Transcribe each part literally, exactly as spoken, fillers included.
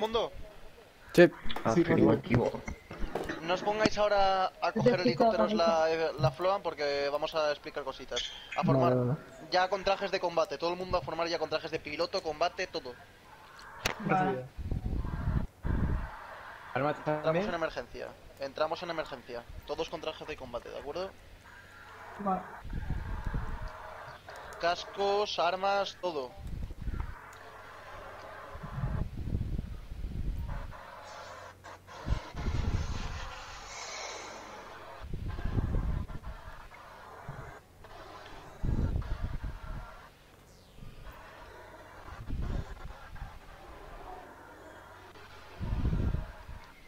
mundo? Sí. Afirmativo. No os pongáis ahora a coger helicópteros la, la Floan, porque vamos a explicar cositas. A formar no, no, no. ya con trajes de combate. Todo el mundo a formar ya con trajes de piloto, combate, todo. Vale. Entramos en emergencia. Entramos en emergencia. Todos con trajes de combate, ¿de acuerdo? Vale. Cascos, armas, todo.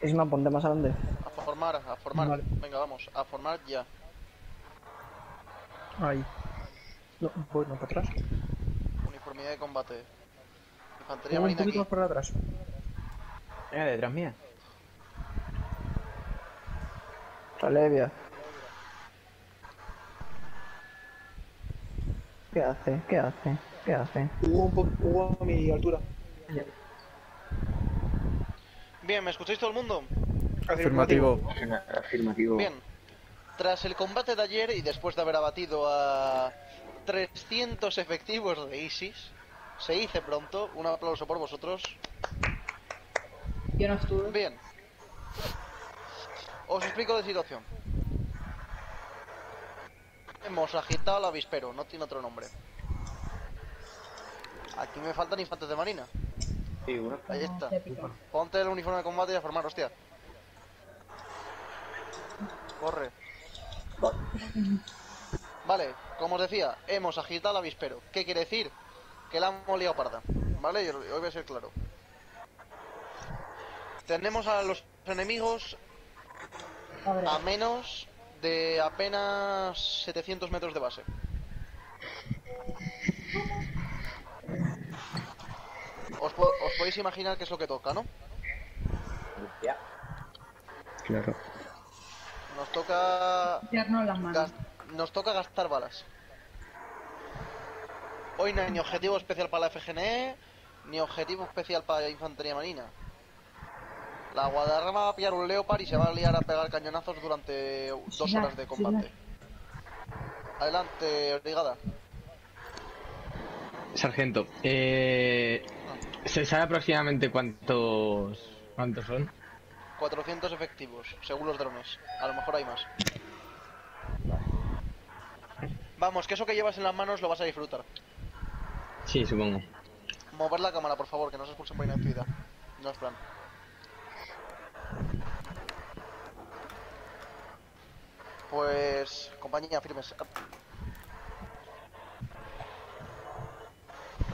Es una ponte más grande. A formar, a formar. Vale. Venga, vamos, a formar ya. Ahí. No, bueno, para atrás. Uniformidad de combate. Infantería marina aquí. Un poquito más para atrás. Venga, detrás mía. Relevia. ¿Qué hace? ¿Qué hace? ¿Qué hace? Hubo un poco a mi altura. Ya. Bien, ¿me escucháis todo el mundo? Afirmativo. Afirmativo. Bien. Tras el combate de ayer y después de haber abatido a trescientos efectivos de ISIS, se hizo pronto. Un aplauso por vosotros. Yo no estuve. Bien. Os explico la situación. Hemos agitado al avispero, no tiene otro nombre. Aquí me faltan infantes de marina. Sí, bueno. Ahí está. Ponte el uniforme de combate y a formar, hostia. Corre. Vale. Vale, como os decía, hemos agitado el avispero. ¿Qué quiere decir? Que la hemos liado parda. Vale, yo, hoy voy a ser claro. Tenemos a los enemigos a menos de apenas setecientos metros de base. Os, po os podéis imaginar qué es lo que toca, ¿no? Ya. Claro. Nos toca... Gas nos toca gastar balas. Hoy no hay ni objetivo especial para la F G N E, ni objetivo especial para la Infantería Marina. La Guadarrama va a pillar un Leopard y se va a liar a pegar cañonazos durante dos horas de combate. Adelante, brigada. Sargento, eh... ¿se sabe aproximadamente cuántos cuántos son? cuatrocientos efectivos, según los drones. A lo mejor hay más. Vamos, que eso que llevas en las manos lo vas a disfrutar. Sí, supongo. Mover la cámara, por favor, que no se expulsen por inactividad. No es plan. Pues... compañía, firmes.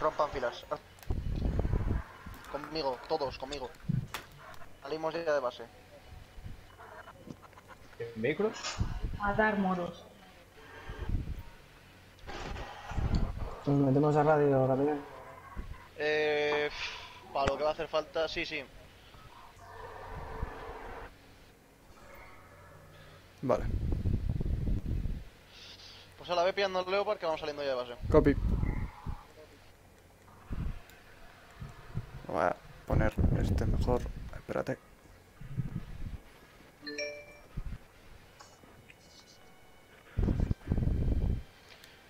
Rompan filas. Conmigo, todos, conmigo. Salimos ya de base. ¿Vehículos? A dar moros. Nos metemos a radio, capitán. Eh... Para lo que va a hacer falta, sí, sí. Vale. Pues a la ve pillando el Leopard, que vamos saliendo ya de base. Copy. Voy a poner este mejor. Espérate.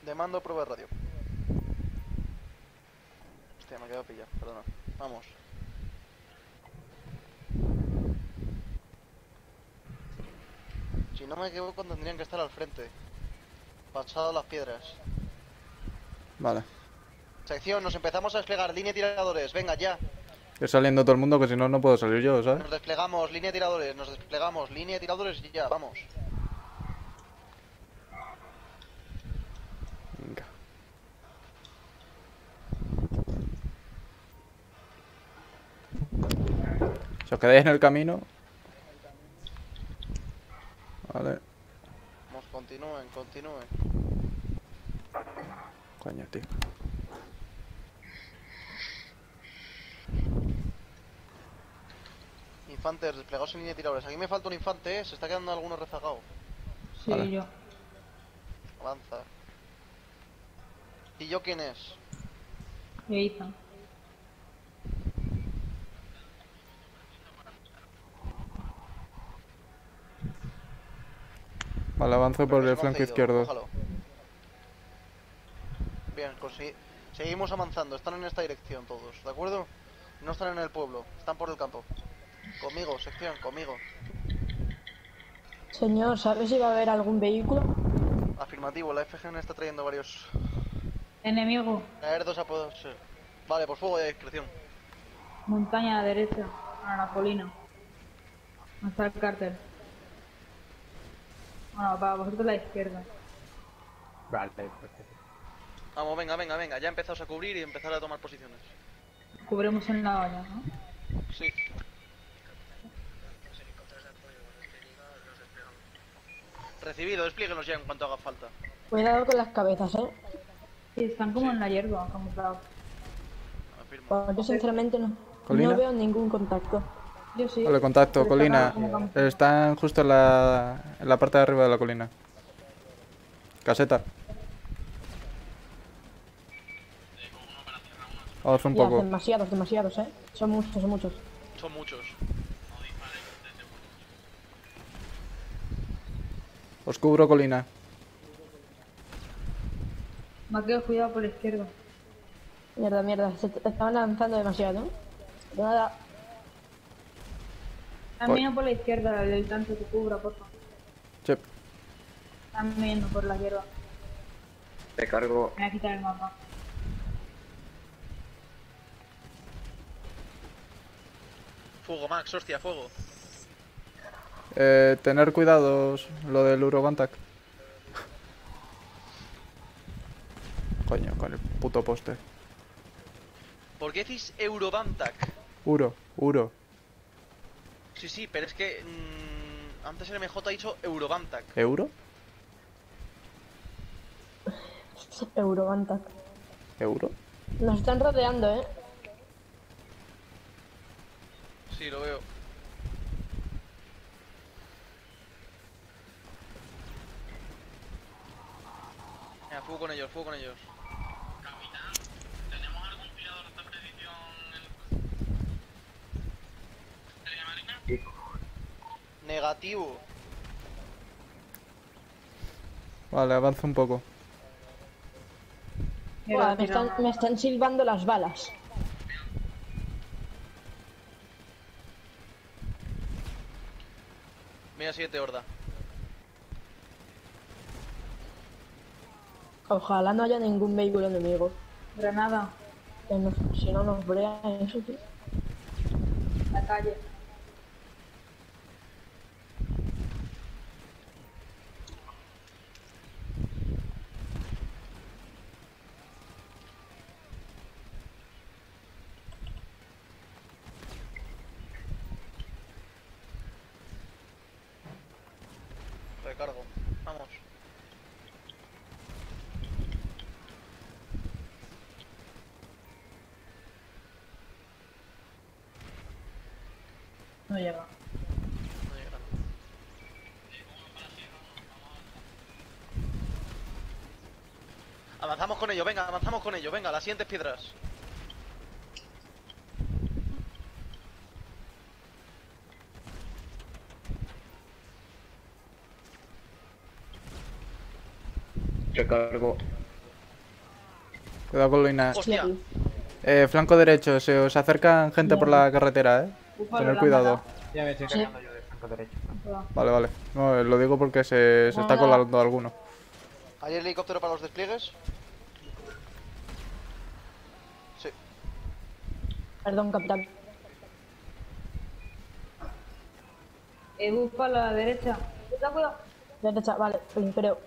Demando prueba de radio. Hostia, me he quedado pillado, perdona. Vamos. Si no me equivoco, tendrían que estar al frente. Pasado las piedras. Vale. Sección, nos empezamos a desplegar. Línea de tiradores, venga ya. Estoy saliendo todo el mundo, que si no, no puedo salir yo, ¿sabes? Nos desplegamos, línea de tiradores, nos desplegamos, línea de tiradores y ya, vamos. Venga. Si os quedáis en el camino... Vale. Vamos, continúen, continúen. Coño, tío. Infantes, desplegados en línea de tiradores. Aquí me falta un infante, ¿eh? Se está quedando alguno rezagado. Sí, vale. Yo. Avanza. ¿Y yo quién es? Yo, Ethan. Vale, avanzo por el flanco izquierdo. Bájalo. Bien, consi- seguimos avanzando. Están en esta dirección todos, ¿de acuerdo? No están en el pueblo, están por el campo. Conmigo, sección, conmigo. Señor, ¿sabes si va a haber algún vehículo? Afirmativo, la F G N está trayendo varios... Enemigo. Caer dos apodos, sí. Vale, por fuego de discreción. Montaña a la derecha, a la colina. ¿Dónde está el cártel? Bueno, para vosotros la izquierda. Vale, perfecto. Vamos, venga, venga, venga. Ya empezamos a cubrir y empezar a tomar posiciones. Cubrimos en la olla, ¿no? Sí. Recibido, desplíguenos ya en cuanto haga falta. Cuidado con las cabezas, ¿eh? Sí, están como sí. En la hierba, como claro. Pues yo sinceramente no. ¿Colina? No veo ningún contacto. Yo sí. Vale, contacto, pero colina. Están, están justo en la, en la parte de arriba de la colina. Caseta. Vamos un poco. Demasiados, demasiados, eh. Son muchos, son muchos. Son muchos. Os cubro colina. Mateo, cuidado por la izquierda. Mierda, mierda, se estaban lanzando demasiado, ¿no? Nada. Camino por la izquierda, el tanto que cubra, por favor. Sí. Camino por la hierba. Te cargo. Me voy a quitar el mapa. Fuego, Max, hostia, fuego. Eh, tener cuidados, lo del Eurobantac. Coño, con el puto poste. ¿Por qué decís Eurobantac? Uro, Uro. Sí, sí, pero es que... Mmm, antes el M J ha dicho Eurobantac. ¿Euro? Eurobantac. ¿Euro? Nos están rodeando, ¿eh? Sí, lo veo. Venga, fuego con ellos, fuego con ellos. Capitán, ¿tenemos algún tirador de precisión en el marina? Negativo. Vale, avanza un poco. Uah, me, están, me están silbando las balas. Mira, siete horda. Ojalá no haya ningún vehículo enemigo. Granada. No, si no nos brea eso, tío. La calle. Recargo. Vamos. No llega. No llega. Avanzamos con ellos, venga, avanzamos con ellos, venga, las siguientes piedras. Recargo. Cuidado con Luina. Hostia. Eh, flanco derecho, se os acercan gente por la carretera, eh. Tener cuidado. Ya me estoy cargando yo de flanco derecho. Vale, vale. No, lo digo porque se, se está colando alguno. ¿Hay helicóptero para los despliegues? Sí. Perdón, capitán. Eh, busco a la derecha. Cuidado, cuidado. Derecha, vale, creo.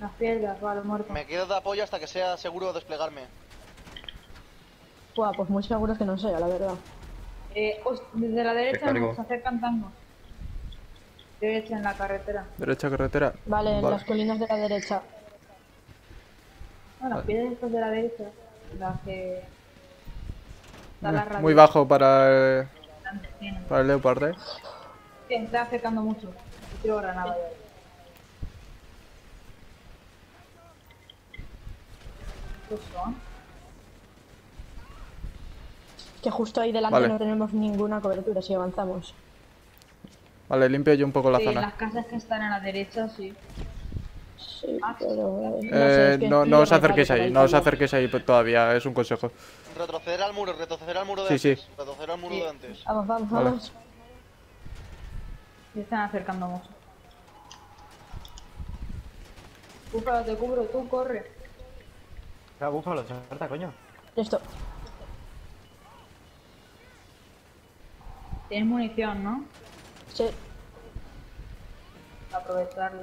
Las piedras, vale, muerto. Me quiero dar apoyo hasta que sea seguro desplegarme. Buah, pues muy seguro que no sea, la verdad. Eh, desde la derecha nos acercan tangos. Derecha en la carretera. Derecha carretera. Vale, vale. En las colinas de la derecha. No, las vale. Piedras estas de la derecha. Las que... Muy, la muy bajo para el... Para el Leopard, eh. Sí, está acercando mucho. Yo tiro granada ya. ¿Qué son? Que justo ahí delante vale. No tenemos ninguna cobertura si avanzamos. Vale, limpio yo un poco la sí, zona. Las casas que están a la derecha, sí. Sí, pero... Eh, no, no os acerquéis ahí, no os acerquéis ahí todavía, es un consejo. Retroceder al muro, retroceder al muro de sí, antes. Sí. Retroceder al muro sí. de antes. Vamos, vamos, vale. vamos. Se están acercando mucho. Búfalo, te cubro, tú corre. Ya, búfalo, se aparta, coño. Listo. Tienes munición, ¿no? Sí. Para aprovecharlo.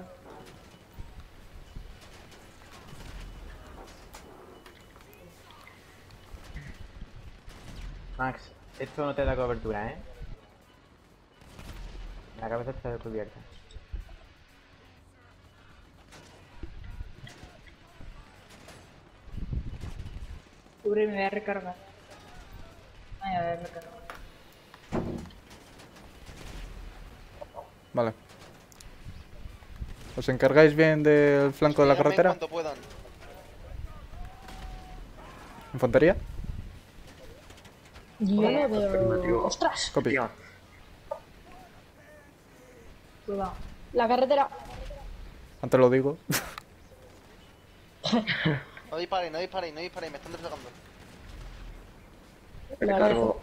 Max, esto no te da cobertura, ¿eh? La cabeza está descubierta. Cubre, me voy a recargar. Ay, a ver, recargo. Vale. ¿Os encargáis bien del flanco de la carretera? ¿Infantería? Yo no veo... ¡Ostras! Copy. Cuidado. La carretera. Antes lo digo. No disparéis, no disparéis, no disparéis, me están desplegando. Me cargo.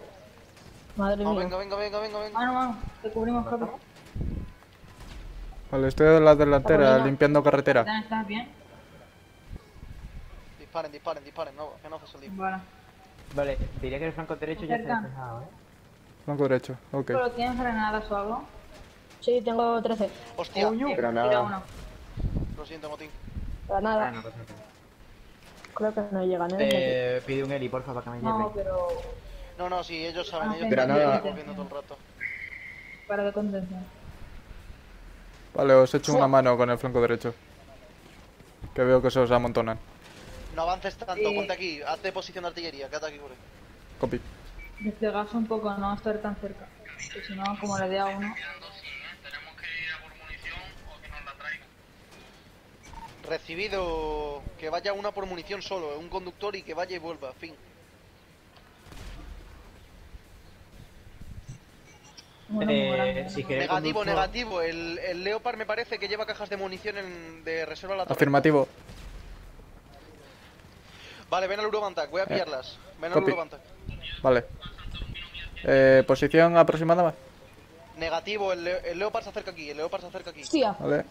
Madre mía. Venga, venga, venga, venga, venga. Ah, no, vamos. Te cubrimos, cabrón. Vale, estoy de la delantera, limpiando carretera. ¿Estás bien? Disparen, disparen, disparen, no, que no se solía. Vale. Vale, diría que el flanco derecho ya está despejado, ¿eh? Flanco derecho, ok. ¿Pero tienes granadas o algo? Sí, tengo trece. Hostia, granada. Lo siento, motín. Granada. Creo que no llegan, ¿eh? Eh, pide un heli, porfa, para que me lleve. No, pero... No, no, sí, ellos saben, ellos granada. Todo el rato. Para de contención. Vale, os echo una mano con el flanco derecho. Que veo que se os amontonan. No avances tanto, sí. Ponte aquí, hazte posición de artillería, quédate aquí, cure. Copy. Desplegarse un poco, no estar tan cerca. Que si no, como le dé a uno. Tenemos que ir a por munición o que nos la traigan. Recibido, que vaya una por munición solo, un conductor y que vaya y vuelva, fin. Bueno, eh, grande, si negativo, conductor... negativo. El, el Leopard me parece que lleva cajas de munición en, de reserva a la torre. Afirmativo. Vale, ven al Eurobantac, voy a pillarlas. Ven al Eurobantac. Vale. Eh, ¿Posición aproximada más? Negativo, el, le el Leopard se acerca aquí, el Leopard se acerca aquí. Hostia. Vale,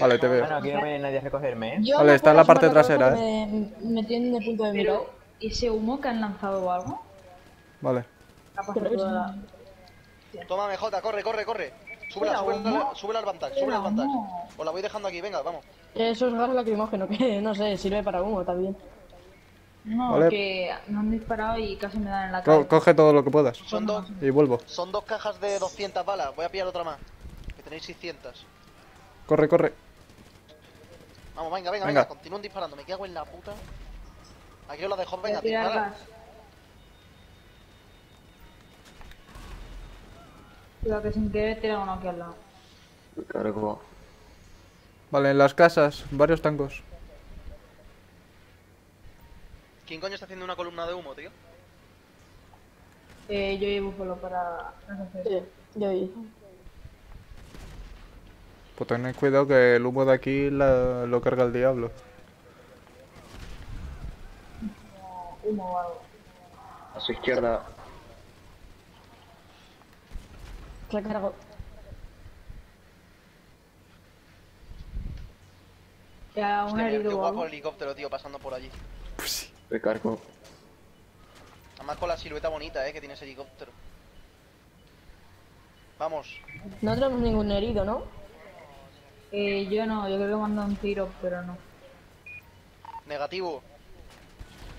vale, te veo. Bueno, aquí no viene nadie a recogerme, ¿eh? Yo vale, está en la parte trasera, ¿eh? Me, me tienen de punto de mira. ¿Ese humo que han lanzado o algo? Vale. La... Toma, M J, corre, corre, corre. Súbela, súbela al Bantac, súbela al Bantac. Os la voy dejando aquí, venga, vamos. Eso es gas lacrimógeno, que no sé, sirve para humo también. No, vale. Que no han disparado y casi me dan en la cara. Co coge todo lo que puedas. Son dos. Y vuelvo. Son dos cajas de doscientas balas. Voy a pillar otra más. Que tenéis seiscientas. Corre, corre. Vamos, venga, venga, venga. venga. Continúen disparando. Me cago en la puta. Aquí os la dejo. Venga, disparad. Cuidado que sin querer tiran uno aquí al lado. Cargo. Vale, en las casas. Varios tangos. ¿Quién coño está haciendo una columna de humo, tío? Eh, yo llevo búfalo para... Sí, yo llevo. Pues tened cuidado que el humo de aquí la... lo carga el diablo. No, humo o algo. A su izquierda. Recargo. Ya, un herido. Qué guapo el helicóptero, tío, pasando por allí. Pues sí. Recargo. Además con la silueta bonita, eh, que tiene ese helicóptero. Vamos. No tenemos ningún herido, ¿no? Eh, yo no, yo creo que mando un tiro, pero no. Negativo.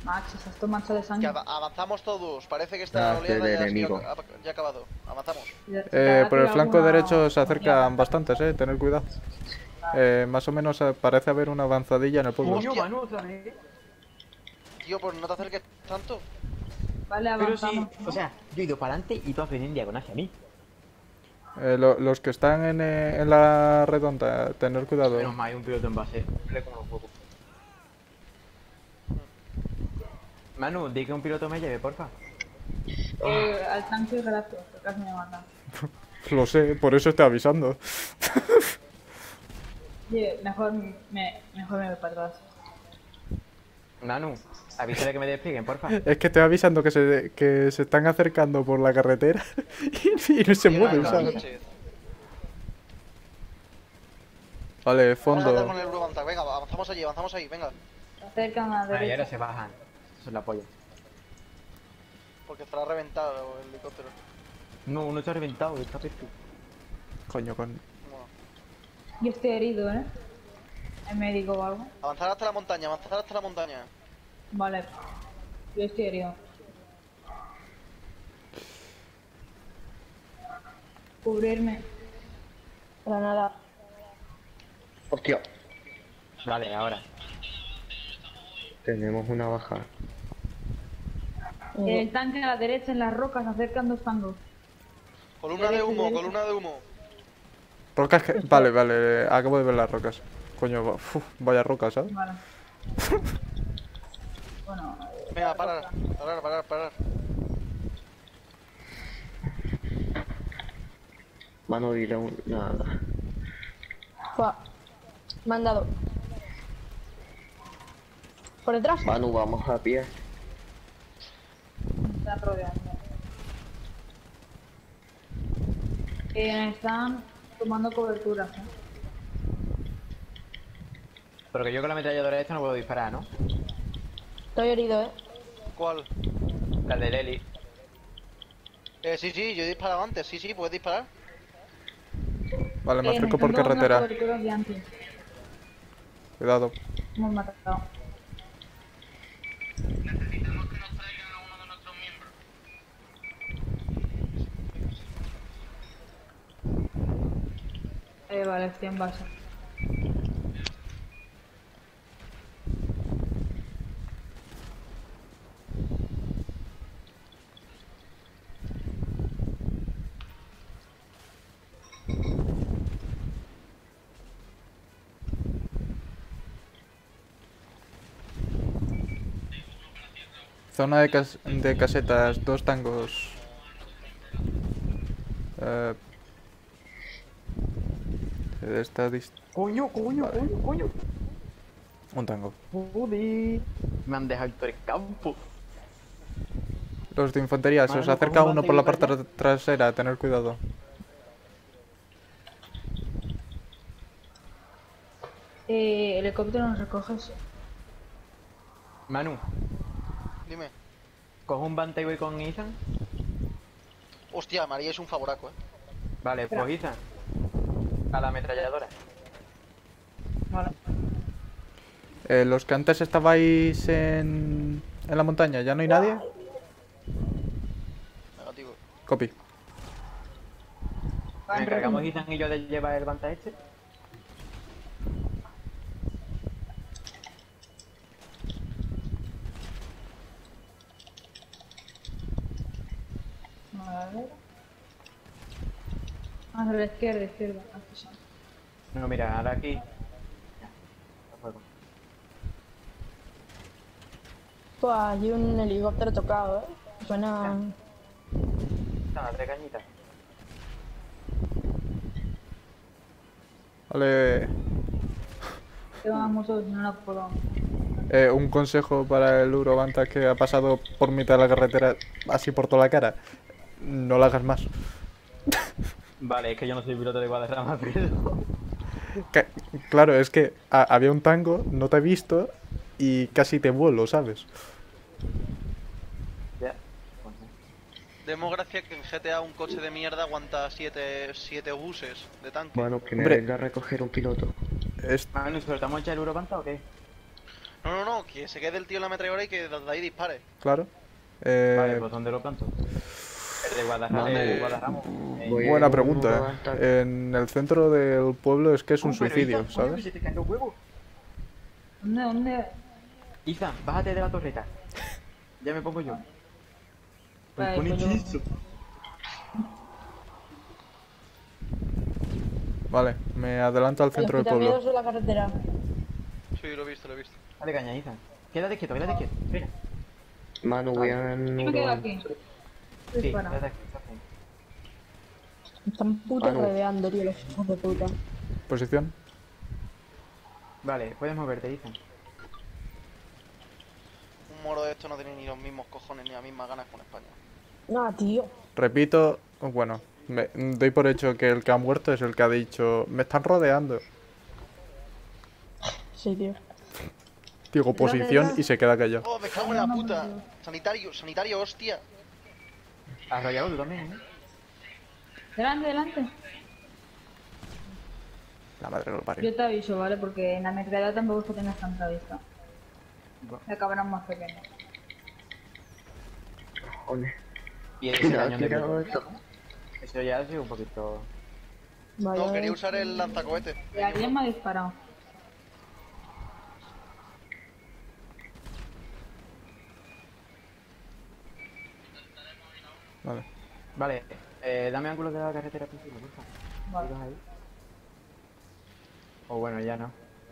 Max, estás tomando de sangre. Que av avanzamos todos, parece que esta oleada ya, enemigo. Ha, ya ha acabado. Avanzamos. Eh, por el flanco alguna... derecho se acercan bastantes, eh, tener cuidado. Eh, más o menos parece haber una avanzadilla en el pueblo. Tío, pues no te acerques tanto. Vale, avanzamos. Pero sí, o sea, yo he ido para adelante y tú has venido en diagonal hacia mí. Eh, lo, los que están en, eh, en la redonda, tener cuidado. Menos mal, hay un piloto en base. Le como un poco. Manu, di que un piloto me lleve, porfa. Eh, al tanque es gracioso, casi me mata. Lo sé, por eso estoy avisando. Oye, mejor me, mejor me voy para atrás. Nanu, avísale que me desplieguen, porfa. Es que estoy avisando que se, que se están acercando por la carretera y, y no se mueven, ¿sabes? Vale, fondo. Vamos a con el Bruganta, venga, avanzamos allí, avanzamos ahí, venga. Acercan a la derecha. Ahí ahora se bajan. Eso es la polla. Porque estará reventado el helicóptero. No, no está reventado, está pisto. Coño, coño. Bueno. Yo estoy herido, ¿eh? El médico o algo. Avanzar hasta la montaña, avanzar hasta la montaña. Vale. Yo estoy herido. Cubrirme. Para nada. Hostia. Vale, ahora. Tenemos una baja. El tanque a la derecha en las rocas, acercan dos tangos. Columna de humo, columna de humo. Rocas que... Vale, vale, acabo de ver las rocas. Coño, uf, vaya rocas, ¿sabes? Vale. Bueno... Venga, parar, parar, parar, parar. Mano dirá un... nada. Fua. Me han dado. ¿Por detrás? Manu, vamos a pie. Están rodeando. Eh, están tomando cobertura, ¿eh? Pero que yo con la ametralladora esta no puedo disparar, ¿no? Estoy herido, ¿eh? ¿Cuál? La de Leli. Eh, sí, sí, yo he disparado antes. Sí, sí, puedes disparar. Vale, me acerco eh, por carretera. Cuidado. Hemos matado. Necesitamos que nos traigan a uno de nuestros miembros. Eh, vale, estoy en base. Zona de, cas de casetas, dos tangos. Eh... Está dist... Coño, coño, vale. coño, coño. Un tango. Joder. Me han dejado por el campo. Los de infantería, se os acerca uno por la parte trasera, tener cuidado. Eh, helicóptero nos recoges. Manu. Dime. ¿Cojo un Bante y voy con Ethan? Hostia, María es un favoraco, eh. Vale, espera. Pues Ethan. A la ametralladora. Vale. Eh, los que antes estabais en... en la montaña, ¿ya no hay nadie? Negativo. Copy. ¿Me encargamos Ethan y yo de llevar el Bante este? A la izquierda, izquierda, aquí. No, mira, ahora aquí. Pues hay un helicóptero tocado, eh. Suena. Ah, tres cañitas. Vale. Vamos, no nos podemos. Eh, un consejo para el Urobanta que ha pasado por mitad de la carretera así por toda la cara. No la hagas más. Vale, es que yo no soy piloto de Guadarrama, pero... Que, claro, es que a, había un tango, no te he visto y casi te vuelo, ¿sabes? Ya. Demos gracias que en G T A un coche de mierda aguanta siete, siete buses de tanque. Bueno, que me Hombre. venga a recoger un piloto. Es... Ah, ¿nos soltamos ya el Urobanta o qué? No, no, no, que se quede el tío en la metralleta y que desde ahí dispare. Claro. Eh... Vale, pues ¿dónde lo planto? De Guadarrama, de Guadarrama. Eh, buena pregunta, eh. En el centro del pueblo es que es un suicidio, Ethan, ¿sabes? ¿Se te cayó el huevo? ¿Dónde, dónde? Ethan, bájate de la torreta. Ya me pongo yo. Me pone hechizo. Vale, me adelanto al centro del pueblo. Sobre la carretera. Sí, lo he visto, lo he visto. Dale caña, Ethan. Quédate quieto, quédate quieto. Mira. Manu, voy a... Yo me quedo aquí. Sí, está aquí, está aquí. Están putos rodeando, tío, los hijos de puta. Posición. Vale, puedes moverte, dicen. Un moro de estos no tiene ni los mismos cojones ni las mismas ganas con España. No, tío. Repito, bueno, me doy por hecho que el que ha muerto es el que ha dicho, me están rodeando. Sí, tío. Digo, posición y se queda callado. Oh, me cago en la puta. Sanitario, sanitario, hostia. Has rayado tú también, ¿eh? Delante, delante. La madre no lo parió. Yo te aviso, ¿vale? Porque en la mercadera tampoco es que tengas tanta vista. Se acabarán más pequeños. Joder. Y ese daño de miedo. Eso ya ha sido un poquito... Vale. No, quería usar el lanzacohete. ¿Y alguien me ha disparado? Vale. Vale, eh, dame ángulos de la carretera principal, porfa. Vale. Ahí. O bueno, ya no.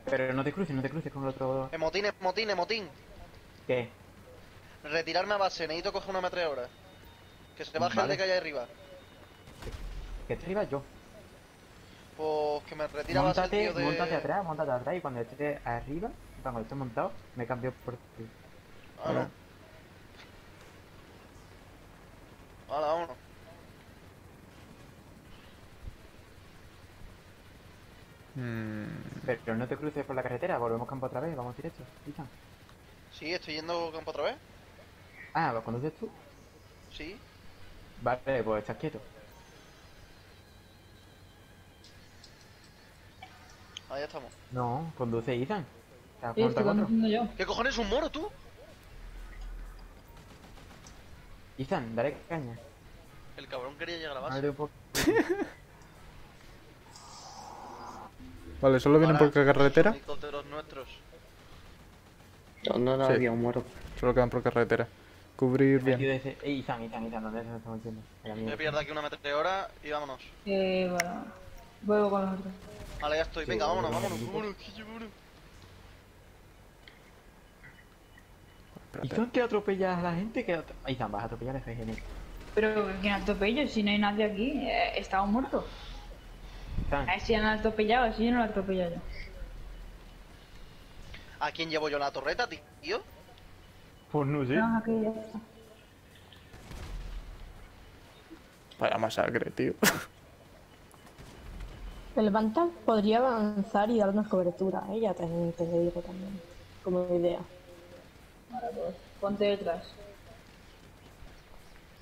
Pero no te cruces, no te cruces con el otro... Emotín, emotín, emotín. ¿Qué? Retirarme a base, necesito coger una ametralladora. Que se baje, vale, el de calle arriba. ¿Qué te arriba yo? Pues que me retira a base el tío de... Móntate atrás, móntate atrás y cuando esté arriba, cuando esté montado, me cambio por ti. Ah, ¿verdad? No. Vale, vámonos. Hmm. Pero no te cruces por la carretera, volvemos campo otra vez, vamos directo. ¿Listo? Sí, estoy yendo campo otra vez. Ah, ¿los conduces tú? Sí. Vale, pues estás quieto. Ahí estamos. No, conduce Ethan. Sí, estoy conduciendo yo. ¿Qué cojones, un moro tú? Ethan, dale caña. El cabrón quería llegar a la base. Vale, solo vienen por carretera. Los helicópteros nuestros. No, no, no, había un muerto. Solo quedan por carretera. Cubrir bien. Ey, Ethan, Ethan, Ethan, ¿dónde se están metiendo? Me pierdo aquí una meteora y vámonos. Eh, bueno. Vuelvo con los otros. Vale, ya estoy. Venga, vámonos, vámonos. Vámonos, vámonos. Ethan, que atropellas a la gente, que Ethan, vas a atropellar a F G N. Pero que atropello, si no hay nadie aquí, eh, estaba muerto. A ver si han atropellado, si yo no lo atropello yo. ¿A quién llevo yo la torreta, tío? Pues no sé. No, aquí ya está. Vaya masacre, tío. El Bantam podría avanzar y darnos cobertura, ¿eh? Ya te, te digo también, como idea. Ahora pues, ponte detrás.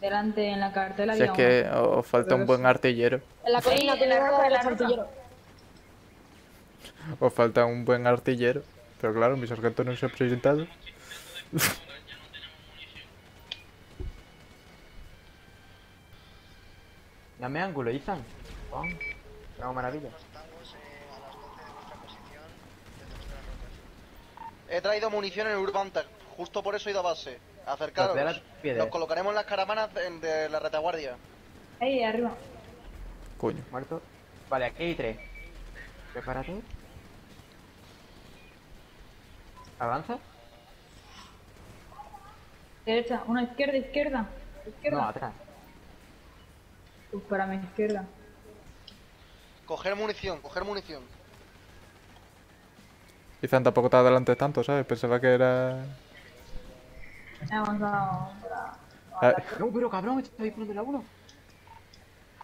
Delante en la cartela. Si es que os falta un buen artillero. En la colina, en la roca del artillero. Os falta un buen artillero. Pero claro, mi sargento no se ha presentado. Dame ángulo, Ethan. Wow. No, maravilla. He traído munición en el Urban Tag. Justo por eso he ido a base. Acercaros. Nos colocaremos las caravanas de, de la retaguardia. Ahí, arriba. Coño. Muerto. Vale, aquí hay tres. Prepárate. Avanza. Derecha, una izquierda, izquierda. izquierda. No, atrás. Pues para mi izquierda. Coger munición, coger munición. Ethan, tampoco te adelantes tanto, ¿sabes? Pensaba que era... Avanzado. No, pero cabrón, está disparando la uno.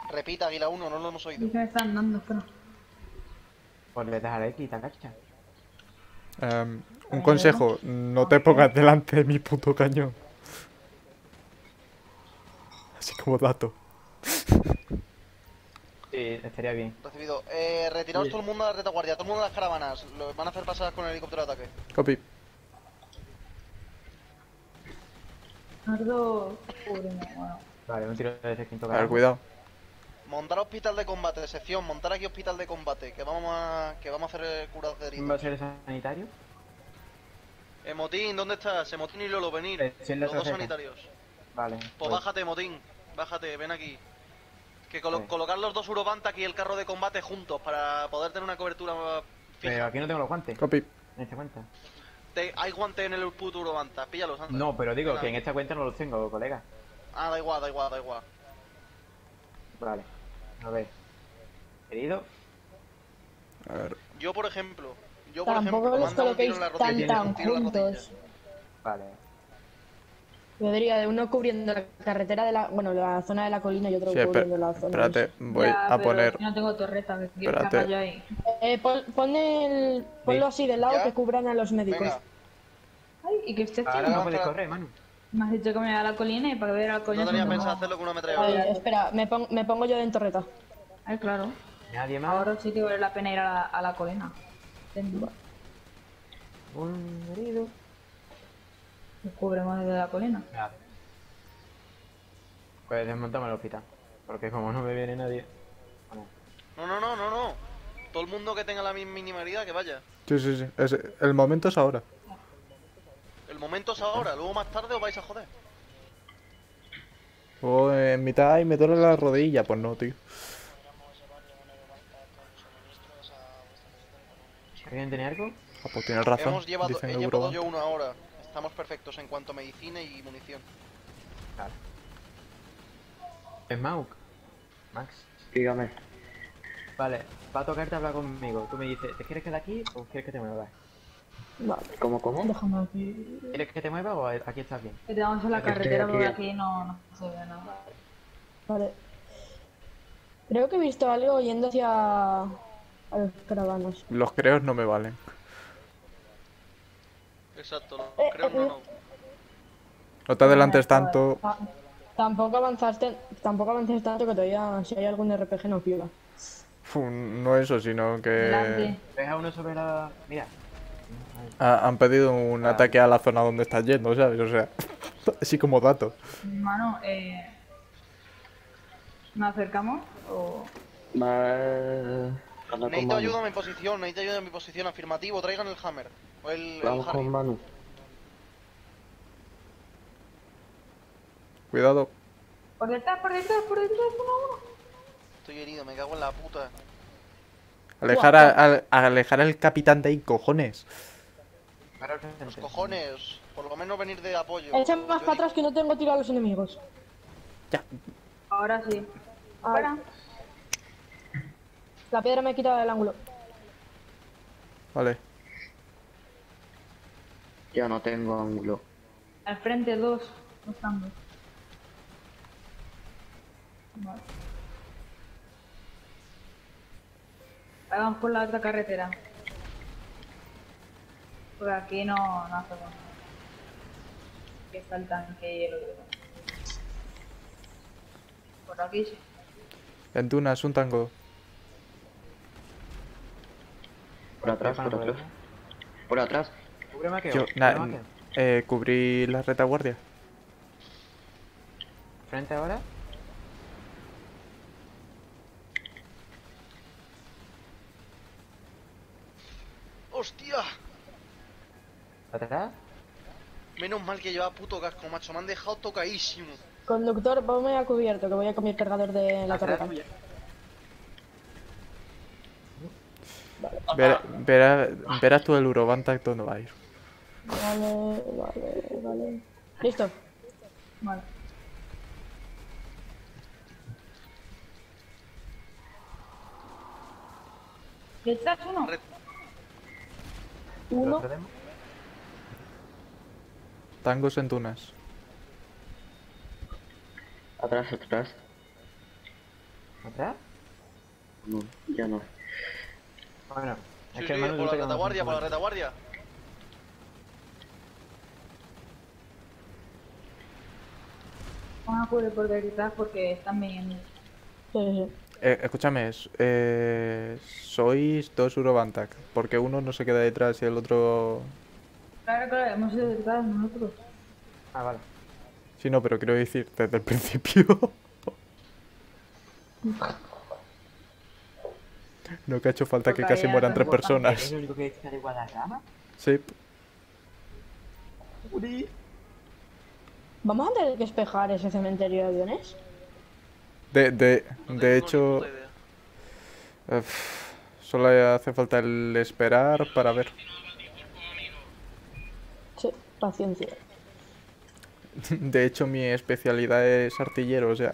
Repita, Águila uno, no lo hemos oído. Me están dando, espera. Pues le das a la X y te cacha. Um, un consejo, no te pongas delante de mi puto cañón. Así como dato. Sí, estaría bien. Recibido. Eh, retiraos sí. Todo el mundo a la retaguardia, todo el mundo a las caravanas. Los van a hacer pasar con el helicóptero de ataque. Copy. Nardo... Bueno. Vale, un tiro de ese quinto. A ver, cuidado. Montar hospital de combate, sección, montar aquí hospital de combate, que vamos a... que vamos a hacer curas de heridos. ¿Va a ser sanitario? Emotín, ¿dónde estás? Emotín y Lolo, venir. Los dos sanitarios. Vale. Pues bájate, Emotín, bájate, ven aquí. Que colo sí. Colocar los dos Urobanta aquí y el carro de combate juntos para poder tener una cobertura fija. Pero aquí no tengo los guantes. Copy. En esta cuenta. Te hay guantes en el puto Urobanta, píllalos, anda. No, pero digo, claro, que en esta cuenta no los tengo, colega. Ah, da igual, da igual, da igual. Vale, a ver. ¿Herido? A ver. Yo, por ejemplo, yo por Tampoco ejemplo, los coloquéis tan tan juntos. Vale. Podría de uno cubriendo la carretera de la... Bueno, la zona de la colina y otro sí, cubriendo la zona. Espérate, voy ya, a poner... Yo no tengo torreta, que quiero estar yo ahí. Eh, pon, pon el... Ponlo así de lado ¿Ya? que cubran a los médicos. Venga. Ay, y que estés chido. Ahora no puede correr, Manu. Me has dicho que me da la colina y para ver al coño... No tenía pensado hacerlo con una metralla. Espera, me, pon, me pongo yo en torreta. Ay, claro. Nadie más. Ahora sí que vale la pena ir a la, a la colina. Un herido. Cubrimos desde la colina. Vale. Pues desmontame el hospital. Porque como no me viene nadie. Vamos. No, no, no, no, no. Todo el mundo que tenga la mínima herida que vaya. Sí, sí, sí. Es, el momento es ahora. El momento es ahora. Luego más tarde os vais a joder. Oh, en mitad y me duele la rodilla. Pues no, tío. ¿Alguien tiene algo? Ah, pues tiene razón. Hemos llevado, dicen, he llevado yo uno ahora. Estamos perfectos en cuanto a medicina y munición. Claro. ¿Es Mauk? Max. Dígame. Vale, va a tocarte hablar conmigo. Tú me dices, ¿te quieres quedar aquí o quieres que te muevas? Vale, ¿cómo, cómo? Déjame aquí. ¿Quieres que te mueva o aquí estás bien? Que te vamos a la carretera porque aquí no, no se ve nada. Vale. Creo que he visto algo yendo hacia... a los caravanos. Los creos no me valen. Exacto, no, creo que no. No te adelantes tanto. Tampoco avanzaste, tampoco avances tanto que todavía si hay algún R P G no piola. No eso, sino que... Deja uno sobre la... Mira. Ha, han pedido un ah. ataque a la zona donde estás yendo, ¿sabes? O sea, así como dato. Mano, eh... ¿nos acercamos o...? Vale... Necesito ayuda a mi posición, necesito ayuda a mi posición, afirmativo, traigan el hammer. El, Vamos el con Manu. Cuidado. Por detrás, por detrás, por detrás, por favor. Estoy herido, me cago en la puta. Alejar, a, a, a alejar al capitán de ahí, cojones. Los cojones, por lo menos venir de apoyo. Echan más para atrás que no tengo tirado a los enemigos. Ya. Ahora sí. Ahora. La piedra me ha quitado del ángulo. Vale. Yo no tengo ángulo. Al frente dos, no están dos. Vale. Ahí vamos por la otra carretera. Por aquí no, no hacemos. Aquí está el tanque y el otro. Por aquí sí. En dunas, un tango. Por atrás, por atrás. Por atrás. Yo, na, eh, cubrí la retaguardia. ¿Frente ahora? ¡Hostia! ¿Atrás? Menos mal que lleva puto casco, macho. Me han dejado tocadísimo. Conductor, ponme a cubierto, que voy a comer el cargador de la torreta. Vale. Verás verá, verá tú el Eurobantac donde va a ir. Vale, vale, vale. ¿Listo? Vale. ¿Qué estás uno? ¿Uno? Tangos en dunas. Atrás, atrás. ¿Atrás? No, ya no. Bueno, es sí, que sí, por la retaguardia, por la retaguardia. Vamos a cubrir por detrás porque están viniendo. Sí, sí. Eh, escúchame, eh, sois dos Eurobantac, porque uno no se queda detrás y el otro... Claro, claro, hemos ido detrás nosotros. Ah, vale. Sí, no, pero quiero decir, desde el principio... No, que ha hecho falta que casi mueran tres personas. ¿Es el único que está de Guadalajara? Sí. Uri. ¿Vamos a tener que despejar ese cementerio de aviones? De, de, de hecho... Uh, solo hace falta el esperar para ver. Sí, paciencia. De hecho, mi especialidad es artillero, o sea...